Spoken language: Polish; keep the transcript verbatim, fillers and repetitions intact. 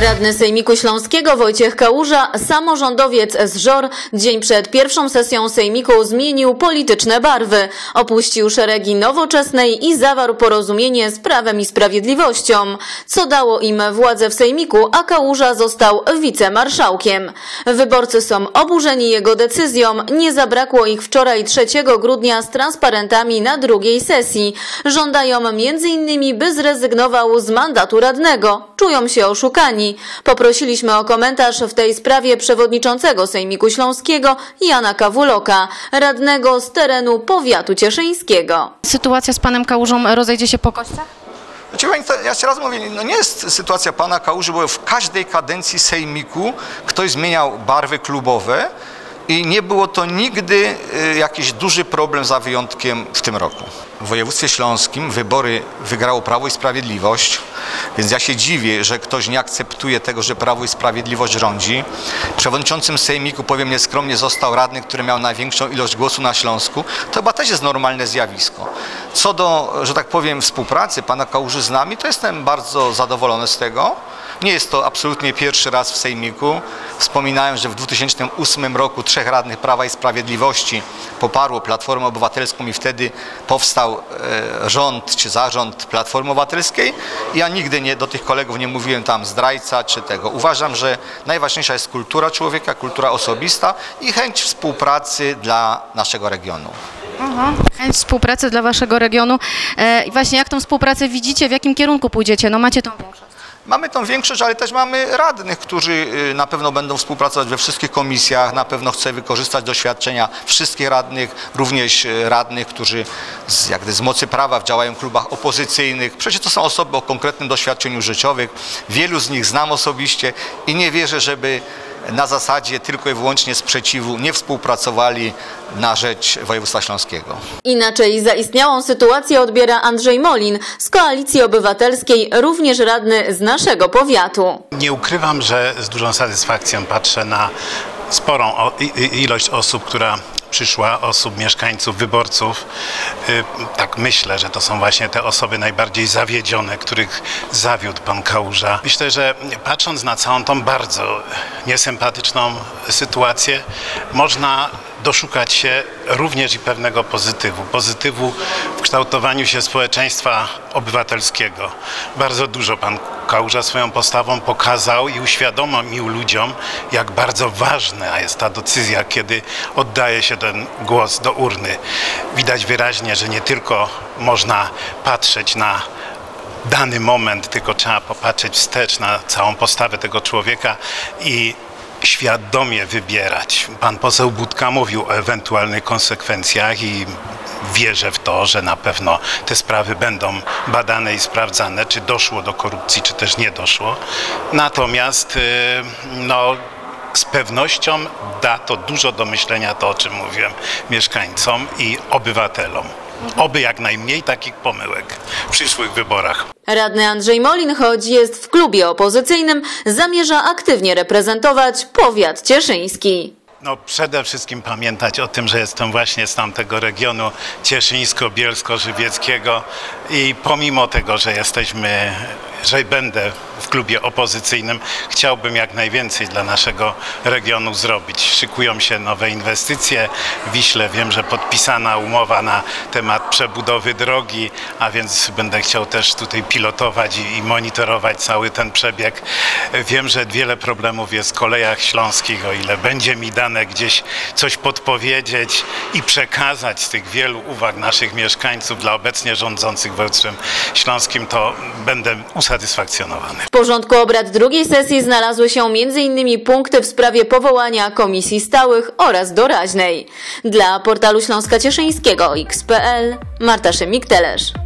Radny Sejmiku Śląskiego Wojciech Kałuża, samorządowiec z Żor, dzień przed pierwszą sesją Sejmiku zmienił polityczne barwy. Opuścił szeregi Nowoczesnej i zawarł porozumienie z Prawem i Sprawiedliwością, co dało im władzę w Sejmiku, a Kałuża został wicemarszałkiem. Wyborcy są oburzeni jego decyzją, nie zabrakło ich wczoraj trzeciego grudnia z transparentami na drugiej sesji. Żądają między innymi by zrezygnował z mandatu radnego. Czują się oszukani. Poprosiliśmy o komentarz w tej sprawie przewodniczącego Sejmiku Śląskiego Jana Kawuloka, radnego z terenu powiatu cieszyńskiego. Sytuacja z panem Kałużą rozejdzie się po kościach? Ja jeszcze raz mówię, no nie jest sytuacja pana Kałuży, bo w każdej kadencji Sejmiku ktoś zmieniał barwy klubowe i nie było to nigdy jakiś duży problem, za wyjątkiem w tym roku. W województwie śląskim wybory wygrało Prawo i Sprawiedliwość, więc ja się dziwię, że ktoś nie akceptuje tego, że Prawo i Sprawiedliwość rządzi. Przewodniczącym Sejmiku, powiem nieskromnie, został radny, który miał największą ilość głosów na Śląsku. To chyba też jest normalne zjawisko. Co do, że tak powiem, współpracy pana Kałuży z nami, to jestem bardzo zadowolony z tego. Nie jest to absolutnie pierwszy raz w Sejmiku. Wspominałem, że w dwa tysiące ósmym roku trzech radnych Prawa i Sprawiedliwości poparło Platformę Obywatelską i wtedy powstał rząd czy zarząd Platformy Obywatelskiej. Ja nigdy nie, do tych kolegów nie mówiłem tam zdrajca czy tego. Uważam, że najważniejsza jest kultura człowieka, kultura osobista i chęć współpracy dla naszego regionu. Aha. Chęć współpracy dla waszego regionu. I właśnie jak tą współpracę widzicie, w jakim kierunku pójdziecie? No macie tą większość. Mamy tą większość, ale też mamy radnych, którzy na pewno będą współpracować we wszystkich komisjach, na pewno chcę wykorzystać doświadczenia wszystkich radnych, również radnych, którzy z, jakby z mocy prawa działają w klubach opozycyjnych. Przecież to są osoby o konkretnym doświadczeniu życiowym, wielu z nich znam osobiście i nie wierzę, żeby na zasadzie tylko i wyłącznie sprzeciwu nie współpracowali na rzecz województwa śląskiego. Inaczej zaistniałą sytuację odbiera Andrzej Molin z Koalicji Obywatelskiej, również radny z naszego powiatu. Nie ukrywam, że z dużą satysfakcją patrzę na sporą ilość osób, która przyszła, osób, mieszkańców, wyborców. Tak myślę, że to są właśnie te osoby najbardziej zawiedzione, których zawiódł pan Kałuża. Myślę, że patrząc na całą tą bardzo niesympatyczną sytuację, można doszukać się również i pewnego pozytywu. Pozytywu w kształtowaniu się społeczeństwa obywatelskiego. Bardzo dużo pan Kałuża swoją postawą pokazał i uświadomił ludziom, jak bardzo ważna jest ta decyzja, kiedy oddaje się ten głos do urny. Widać wyraźnie, że nie tylko można patrzeć na dany moment, tylko trzeba popatrzeć wstecz na całą postawę tego człowieka i świadomie wybierać. Pan poseł Budka mówił o ewentualnych konsekwencjach i wierzę w to, że na pewno te sprawy będą badane i sprawdzane, czy doszło do korupcji, czy też nie doszło. Natomiast no, z pewnością da to dużo do myślenia, to o czym mówiłem, mieszkańcom i obywatelom. Oby jak najmniej takich pomyłek w przyszłych wyborach. Radny Andrzej Molin, choć jest w klubie opozycyjnym, zamierza aktywnie reprezentować powiat cieszyński. No przede wszystkim pamiętać o tym, że jestem właśnie z tamtego regionu cieszyńsko-bielsko-żywieckiego i pomimo tego, że jesteśmy, że będę w klubie opozycyjnym, chciałbym jak najwięcej dla naszego regionu zrobić. Szykują się nowe inwestycje. W Wiśle wiem, że podpisana umowa na temat przebudowy drogi, a więc będę chciał też tutaj pilotować i, i monitorować cały ten przebieg. Wiem, że wiele problemów jest w kolejach śląskich, o ile będzie mi dane gdzieś coś podpowiedzieć i przekazać z tych wielu uwag naszych mieszkańców dla obecnie rządzących województwem śląskim, to będę usatysfakcjonowany. W porządku obrad drugiej sesji znalazły się między innymi punkty w sprawie powołania komisji stałych oraz doraźnej. Dla portalu Śląska Cieszyńskiego O X kropka P L Marta Szymik-Telesz.